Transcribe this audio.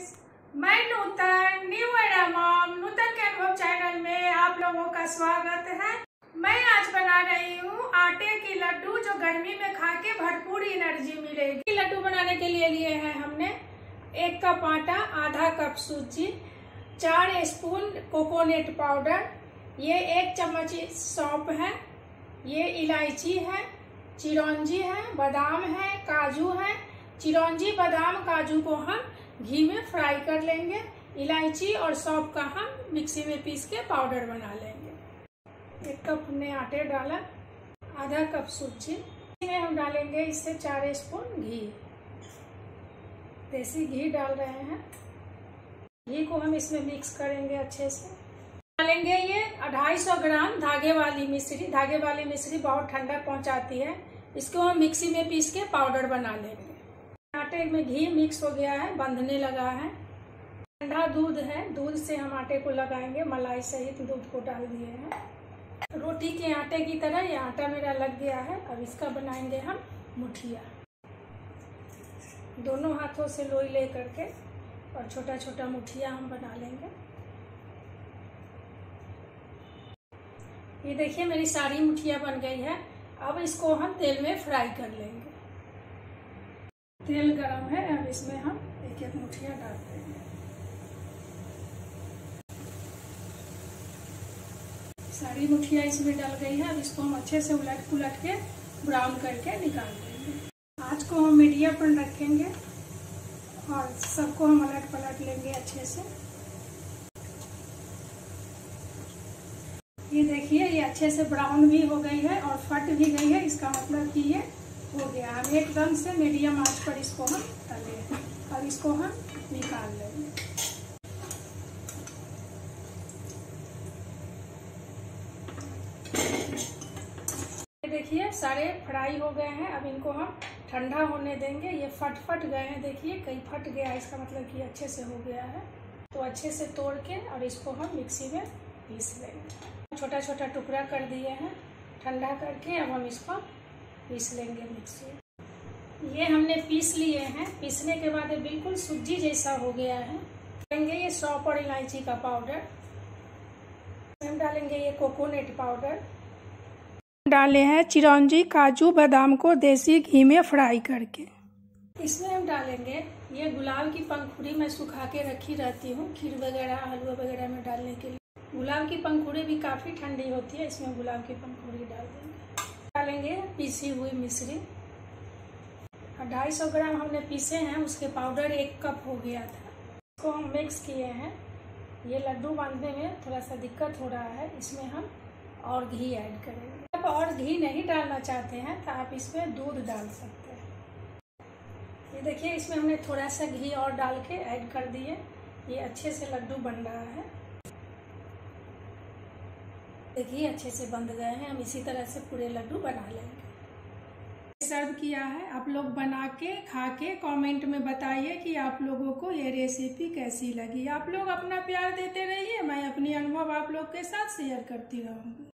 Friends, मैं Nutan new era mom Nutan के अनुभव चैनल में आप लोगों का स्वागत है। मैं आज बना रही हूँ आटे के लड्डू जो गर्मी में खा के भरपूर एनर्जी मिलेगी। लड्डू बनाने के लिए लिए हैं हमने 1 कप आटा, आधा कप सूजी, 4 स्पून कोकोनट पाउडर, ये 1 चम्मच सौंफ है, ये इलायची है, चिरौंजी है, बादाम है, काजू है। चिरौंजी बादाम काजू को हम घी में फ्राई कर लेंगे। इलायची और सौंफ का हम मिक्सी में पीस के पाउडर बना लेंगे। 1 कप हमने आटे डाला, आधा कप सूजी में हम डालेंगे, इससे 4 स्पून घी, देसी घी डाल रहे हैं। घी को हम इसमें मिक्स करेंगे अच्छे से। डालेंगे ये 250 ग्राम धागे वाली मिश्री बहुत ठंडक पहुंचाती है। इसको हम मिक्सी में पीस के पाउडर बना लेंगे। आटे में घी मिक्स हो गया है, बंधने लगा है। ठंडा दूध है, दूध से हम आटे को लगाएंगे। मलाई सहित दूध को डाल दिए हैं। रोटी के आटे की तरह ये आटा मेरा लग गया है। अब इसका बनाएंगे हम मुठिया। दोनों हाथों से लोई ले करके और छोटा छोटा मुठिया हम बना लेंगे। ये देखिए मेरी सारी मुठिया बन गई है। अब इसको हम तेल में फ्राई कर लेंगे। तेल गरम है, अब इसमें हम एक एक मुठिया डाल देंगे। सारी मुठिया इसमें डल गई है। अब इसको हम अच्छे से उलट पुलट के ब्राउन करके निकाल देंगे। आँच को हम मीडियम पर रखेंगे और सबको हम उलट पलट लेंगे अच्छे से। ये देखिए ये अच्छे से ब्राउन भी हो गई है और फट भी गई है। इसका मतलब कि ये हो गया। अब एकदम से मीडियम आंच पर इसको हम तलें और इसको हम निकाल लेंगे। ये देखिए सारे फ्राई हो गए हैं। अब इनको हम ठंडा होने देंगे। ये फट गए हैं, देखिए कहीं फट गया है, इसका मतलब कि अच्छे से हो गया है। तो अच्छे से तोड़ के और इसको हम मिक्सी में पीस लेंगे। छोटा छोटा टुकड़ा कर दिए हैं, ठंडा करके अब हम इसको पीस लेंगे मिक्सी। ये हमने पीस लिए हैं। पीसने के बाद ये बिल्कुल सूजी जैसा हो गया है। डालेंगे ये सौंफ और इलायची का पाउडर, हम डालेंगे ये कोकोनट पाउडर, डाले हैं चिरौंजी, काजू, बादाम को देसी घी में फ्राई करके। इसमें हम डालेंगे ये गुलाब की पंखुड़ी मैं सुखा के रखी रहती हूँ, खीर वगैरह हलवा वगैरह में डालने के लिए। गुलाब की पंखुड़ी भी काफ़ी ठंडी होती है, इसमें गुलाब की पंखुड़ी डाल देंगे। डालेंगे पीसी हुई मिश्री। 250 ग्राम हमने पीसे हैं, उसके पाउडर 1 कप हो गया था। इसको हम मिक्स किए हैं। ये लड्डू बांधने में थोड़ा सा दिक्कत हो रहा है, इसमें हम और घी ऐड करेंगे। आप और घी नहीं डालना चाहते हैं तो आप इसमें दूध डाल सकते हैं। ये देखिए इसमें हमने थोड़ा सा घी और डाल के ऐड कर दिए। ये अच्छे से लड्डू बन रहा है। देखिए अच्छे से बंध गए हैं। हम इसी तरह से पूरे लड्डू बना लेंगे। सर्व किया है। आप लोग बना के खा के कॉमेंट में बताइए कि आप लोगों को ये रेसिपी कैसी लगी। आप लोग अपना प्यार देते रहिए, मैं अपनी अनुभव आप लोग के साथ शेयर करती रहूँगी।